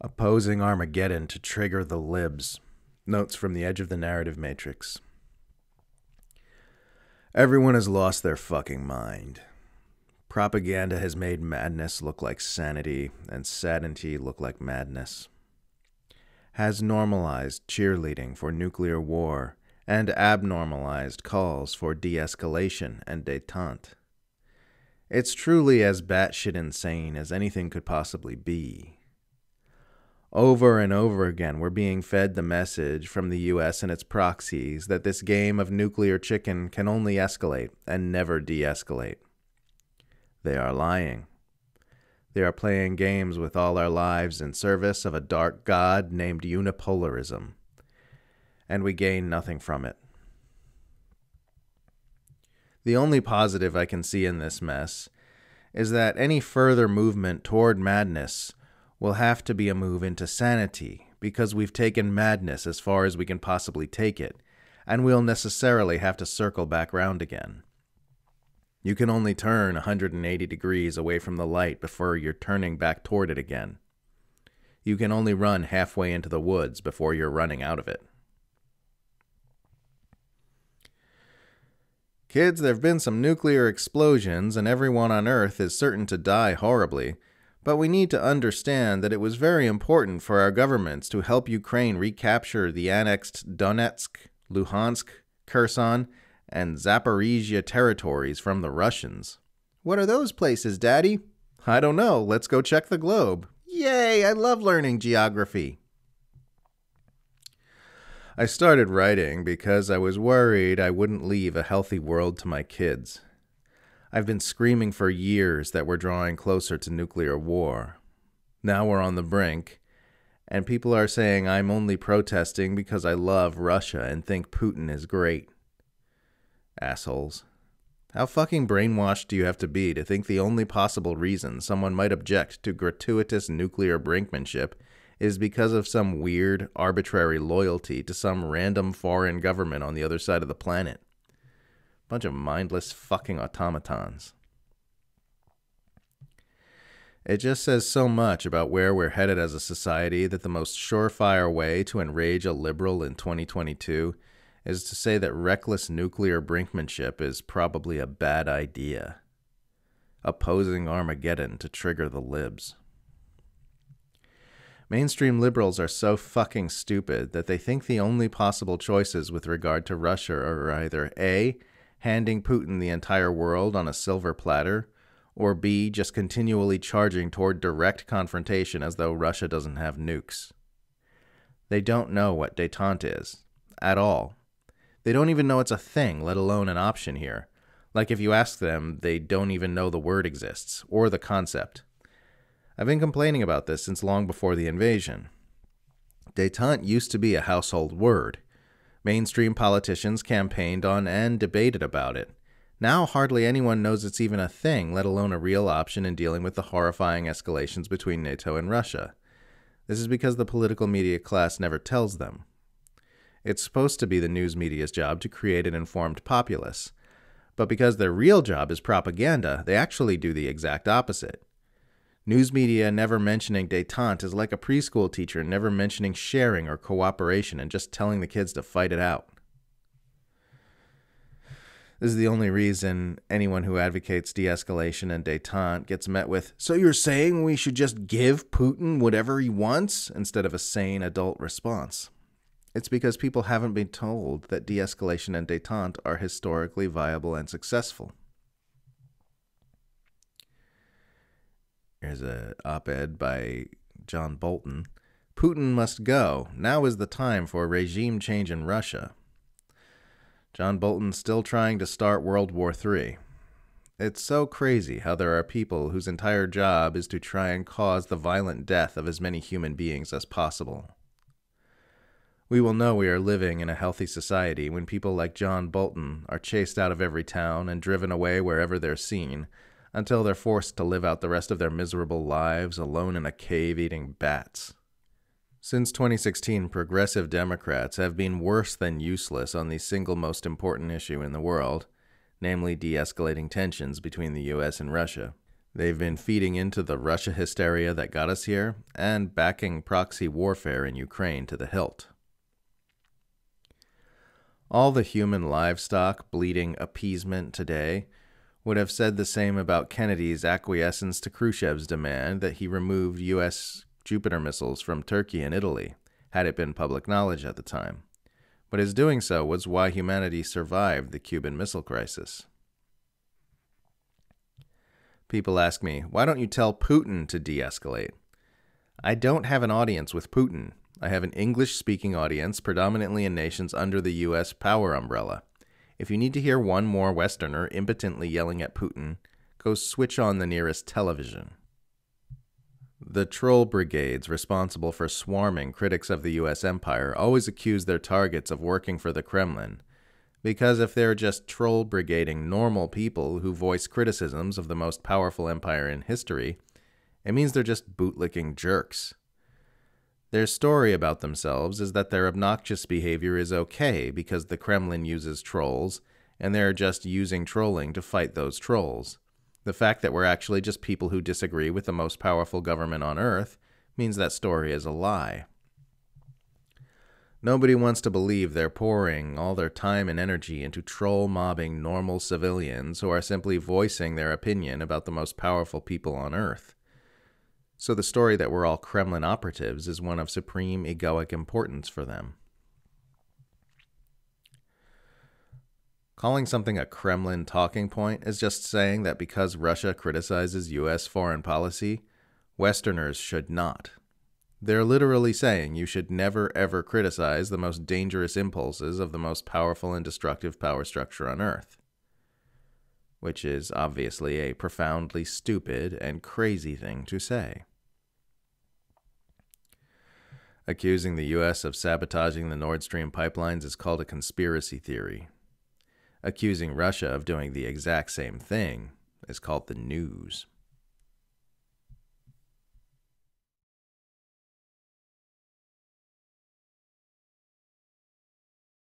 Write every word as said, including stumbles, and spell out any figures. opposing Armageddon to trigger the libs. Notes from the edge of the narrative matrix. Everyone has lost their fucking mind. Propaganda has made madness look like sanity, and sanity look like madness. Has normalized cheerleading for nuclear war, and abnormalized calls for de-escalation and détente. It's truly as batshit insane as anything could possibly be. Over and over again, we're being fed the message from the U S and its proxies that this game of nuclear chicken can only escalate and never de-escalate. They are lying. They are playing games with all our lives in service of a dark god named unipolarism, and we gain nothing from it. The only positive I can see in this mess is that any further movement toward madness will have to be a move into sanity, because we've taken madness as far as we can possibly take it, and we'll necessarily have to circle back round again. You can only turn one hundred eighty degrees away from the light before you're turning back toward it again. You can only run halfway into the woods before you're running out of it. Kids, there've been some nuclear explosions, and everyone on Earth is certain to die horribly. But we need to understand that it was very important for our governments to help Ukraine recapture the annexed Donetsk, Luhansk, Kherson, and Zaporizhia territories from the Russians. What are those places, Daddy? I don't know. Let's go check the globe. Yay, I love learning geography. I started writing because I was worried I wouldn't leave a healthy world to my kids. I've been screaming for years that we're drawing closer to nuclear war. Now we're on the brink, and people are saying I'm only protesting because I love Russia and think Putin is great. Assholes. How fucking brainwashed do you have to be to think the only possible reason someone might object to gratuitous nuclear brinkmanship is because of some weird, arbitrary loyalty to some random foreign government on the other side of the planet? Bunch of mindless fucking automatons. It just says so much about where we're headed as a society that the most surefire way to enrage a liberal in twenty twenty-two is to say that reckless nuclear brinkmanship is probably a bad idea. Opposing Armageddon to trigger the libs. Mainstream liberals are so fucking stupid that they think the only possible choices with regard to Russia are either A, handing Putin the entire world on a silver platter, or B, just continually charging toward direct confrontation as though Russia doesn't have nukes. They don't know what détente is, at all. They don't even know it's a thing, let alone an option here. Like if you ask them, they don't even know the word exists, or the concept. I've been complaining about this since long before the invasion. Détente used to be a household word. Mainstream politicians campaigned on and debated about it. Now hardly anyone knows it's even a thing, let alone a real option in dealing with the horrifying escalations between NATO and Russia. This is because the political media class never tells them. It's supposed to be the news media's job to create an informed populace. But because their real job is propaganda, they actually do the exact opposite. News media never mentioning détente is like a preschool teacher never mentioning sharing or cooperation and just telling the kids to fight it out. This is the only reason anyone who advocates de-escalation and détente gets met with, "So you're saying we should just give Putin whatever he wants?" instead of a sane adult response. It's because people haven't been told that de-escalation and détente are historically viable and successful. Here's an op-ed by John Bolton. Putin must go. Now is the time for a regime change in Russia. John Bolton still trying to start World War Three. It's so crazy how there are people whose entire job is to try and cause the violent death of as many human beings as possible. We will know we are living in a healthy society when people like John Bolton are chased out of every town and driven away wherever they're seen, until they're forced to live out the rest of their miserable lives alone in a cave eating bats. Since twenty sixteen, progressive Democrats have been worse than useless on the single most important issue in the world, namely de-escalating tensions between the U S and Russia. They've been feeding into the Russia hysteria that got us here and backing proxy warfare in Ukraine to the hilt. All the human livestock bleating appeasement today would have said the same about Kennedy's acquiescence to Khrushchev's demand that he removed U S Jupiter missiles from Turkey and Italy, had it been public knowledge at the time. But his doing so was why humanity survived the Cuban Missile Crisis. People ask me, why don't you tell Putin to de-escalate? I don't have an audience with Putin. I have an English-speaking audience, predominantly in nations under the U S power umbrella. If you need to hear one more Westerner impotently yelling at Putin, go switch on the nearest television. The troll brigades responsible for swarming critics of the U S empire always accuse their targets of working for the Kremlin, because if they're just troll brigading normal people who voice criticisms of the most powerful empire in history, it means they're just bootlicking jerks. Their story about themselves is that their obnoxious behavior is okay because the Kremlin uses trolls, and they're just using trolling to fight those trolls. The fact that we're actually just people who disagree with the most powerful government on earth means that story is a lie. Nobody wants to believe they're pouring all their time and energy into troll-mobbing normal civilians who are simply voicing their opinion about the most powerful people on earth. So the story that we're all Kremlin operatives is one of supreme egoic importance for them. Calling something a Kremlin talking point is just saying that because Russia criticizes U S foreign policy, Westerners should not. They're literally saying you should never ever criticize the most dangerous impulses of the most powerful and destructive power structure on earth. Which is obviously a profoundly stupid and crazy thing to say. Accusing the U S of sabotaging the Nord Stream pipelines is called a conspiracy theory. Accusing Russia of doing the exact same thing is called the news.